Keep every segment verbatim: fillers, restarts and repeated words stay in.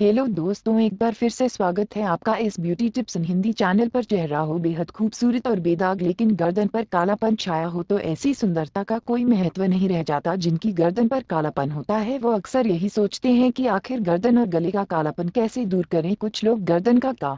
Hello दोस्तों, एक बार फिर से स्वागत है आपका इस beauty tips in Hindi channel पर। चेहरा हो बेहद खूबसूरत और बेदाग, लेकिन गर्दन पर कालापन छाया हो तो ऐसी सुंदरता का कोई महत्व नहीं रह जाता। जिनकी गर्दन पर कालापन होता है वो अक्सर यही सोचते हैं कि आखिर गर्दन और गले का कालापन कैसे दूर करें। कुछ लोग गर्दन का का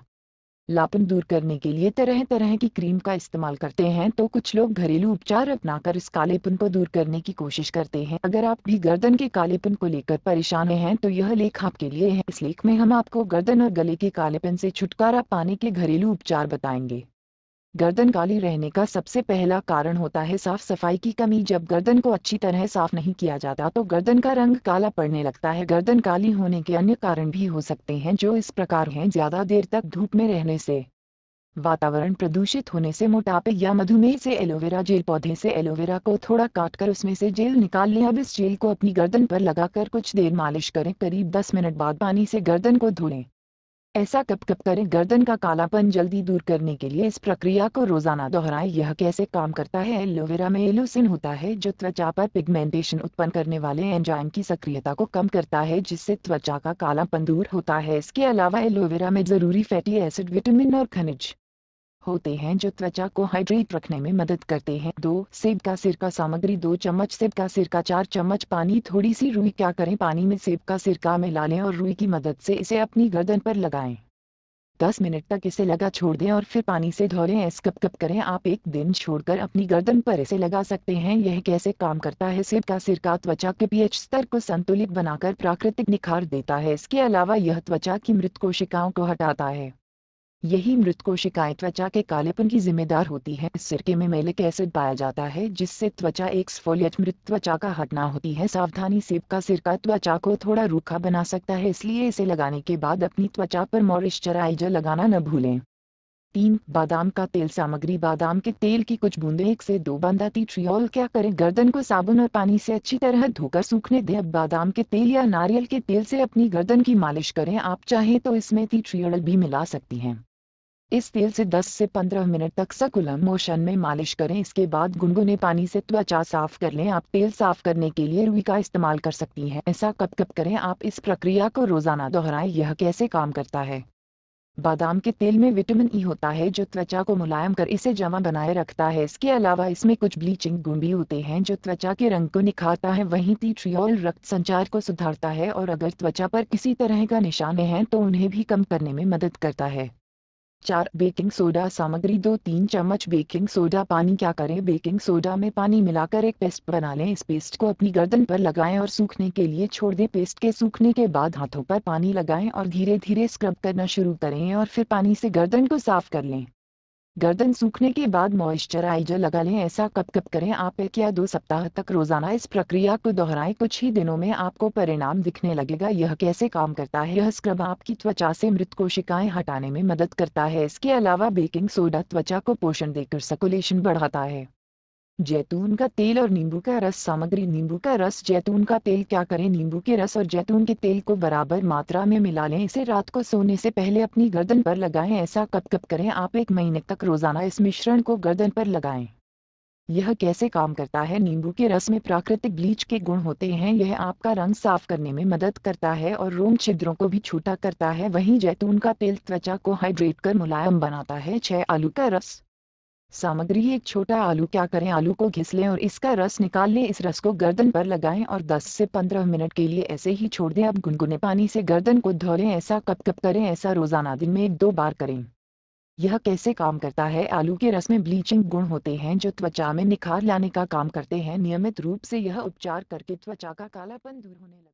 लापन दूर करने के लिए तरह तरह की क्रीम का इस्तेमाल करते हैं, तो कुछ लोग घरेलू उपचार अपनाकर इस कालेपन को दूर करने की कोशिश करते हैं। अगर आप भी गर्दन के कालेपन को लेकर परेशान हैं तो यह लेख आपके लिए है। इस लेख में हम आपको गर्दन और गले के कालेपन से छुटकारा पाने के घरेलू उपचार बताएंगे। गर्दन काली रहने का सबसे पहला कारण होता है साफ सफाई की कमी। जब गर्दन को अच्छी तरह साफ नहीं किया जाता तो गर्दन का रंग काला पड़ने लगता है। गर्दन काली होने के अन्य कारण भी हो सकते हैं जो इस प्रकार हैं: ज्यादा देर तक धूप में रहने से, वातावरण प्रदूषित होने से, मोटापे या मधुमेह से। एलोवेरा जेल: पौधे से एलोवेरा को थोड़ा काटकर उसमें से जेल निकाल लें। अब इस जेल को अपनी गर्दन पर लगाकर कुछ देर मालिश करें। करीब दस मिनट बाद पानी से गर्दन को धो लें। ऐसा कब कब करें? गर्दन का कालापन जल्दी दूर करने के लिए इस प्रक्रिया को रोजाना दोहराएं। यह कैसे काम करता है? एलोवेरा में एलोसिन होता है जो त्वचा पर पिगमेंटेशन उत्पन्न करने वाले एंजाइम की सक्रियता को कम करता है, जिससे त्वचा का कालापन दूर होता है। इसके अलावा एलोवेरा में जरूरी फैटी एसिड, विटामिन और खनिज होते हैं जो त्वचा को हाइड्रेट रखने में मदद करते हैं। दो सेब का सिरका सामग्री: दो चम्मच सेब का सिरका, चार चम्मच पानी, थोड़ी सी रुई। क्या करें? पानी में सेब का सिरका मिला लें और रुई की मदद से इसे अपनी गर्दन पर लगाएं। दस मिनट तक इसे लगा छोड़ दें और फिर पानी से धो लें। ऐसा कब कब करें? आप एक दिन छोड़कर अपनी गर्दन पर इसे लगा सकते हैं। यह कैसे काम करता है? सेब का सिरका त्वचा के पीएच स्तर को संतुलित बनाकर प्राकृतिक निखार देता है। इसके अलावा यह त्वचा की मृत कोशिकाओं को हटाता है। यही मृत कोशिकाएं त्वचा के कालेपन की जिम्मेदार होती है। इस सिरके में मैलिक एसिड पाया जाता है जिससे त्वचा एक्सफोलिएट मृत त्वचा का हटना होती है। सावधानी: सेब का सिरका त्वचा को थोड़ा रूखा बना सकता है, इसलिए इसे लगाने के बाद अपनी त्वचा पर मॉइस्चराइजर लगाना न भूलें। तीन बादाम का तेल सामग्री: बादाम के तेल की कुछ बूंदें, एक से दो बूंदा। टीट्रियोल: क्या करें? गर्दन को साबुन और पानी से अच्छी तरह धोकर सूखने दें। अब बादाम के तेल या नारियल के तेल से अपनी गर्दन की मालिश करें। आप चाहें तो इसमें टीट्रियोल भी मिला सकती हैं। इस तेल से दस से पंद्रह मिनट तक सर्कुलर मोशन में मालिश करें। इसके बाद गुनगुने पानी से त्वचा साफ कर लें। आप तेल साफ करने के लिए रुई का इस्तेमाल कर सकती हैं। ऐसा कब कब करें? आप इस प्रक्रिया को रोजाना दोहराएं। यह कैसे काम करता है? बादाम के तेल में विटामिन ई होता है जो त्वचा को मुलायम कर इसे जमा बनाए रखता है। इसके अलावा इसमें कुछ ब्लीचिंग गुण भी होते हैं जो त्वचा के रंग को निखारता है। वहीं टीट्रियोल रक्त संचार को सुधारता है और अगर त्वचा पर किसी तरह का निशान है तो उन्हें भी कम करने में मदद करता है। चार बेकिंग सोडा सामग्री: दो तीन चम्मच बेकिंग सोडा, पानी। क्या करें? बेकिंग सोडा में पानी मिलाकर एक पेस्ट बना लें। इस पेस्ट को अपनी गर्दन पर लगाएं और सूखने के लिए छोड़ दें। पेस्ट के सूखने के बाद हाथों पर पानी लगाएं और धीरे धीरे स्क्रब करना शुरू करें और फिर पानी से गर्दन को साफ कर लें। गर्दन सूखने के बाद मॉइस्चराइजर लगा लें। ऐसा कब कब करें? आप एक या दो सप्ताह तक रोजाना इस प्रक्रिया को दोहराएं। कुछ ही दिनों में आपको परिणाम दिखने लगेगा। यह कैसे काम करता है? यह स्क्रब आपकी त्वचा से मृत कोशिकाएं हटाने में मदद करता है। इसके अलावा बेकिंग सोडा त्वचा को पोषण देकर सर्कुलेशन बढ़ाता है। जैतून का तेल और नींबू का रस सामग्री: नींबू का रस, जैतून का तेल। क्या करें? नींबू के रस और जैतून के तेल को बराबर मात्रा में मिला लें। इसे रात को सोने से पहले अपनी गर्दन पर लगाएं। ऐसा कब कब करें? आप एक महीने तक रोजाना इस मिश्रण को गर्दन पर लगाएं। यह कैसे काम करता है? नींबू के रस में प्राकृतिक ब्लीच के गुण होते हैं। यह आपका रंग साफ करने में मदद करता है और रोम छिद्रों को भी छोटा करता है। वहीं जैतून का तेल त्वचा को हाइड्रेट कर मुलायम बनाता है। छह आलू का रस सामग्री: एक छोटा आलू। क्या करें? आलू को घिस लें और इसका रस निकाल लें। इस रस को गर्दन पर लगाएं और दस से पंद्रह मिनट के लिए ऐसे ही छोड़ दें। अब गुनगुने पानी से गर्दन को धो लें। ऐसा कब कब करें? ऐसा रोजाना दिन में एक दो बार करें। यह कैसे काम करता है? आलू के रस में ब्लीचिंग गुण होते हैं जो त्वचा में निखार लाने का काम करते हैं। नियमित रूप से यह उपचार करके त्वचा का कालापन दूर होने लगता है।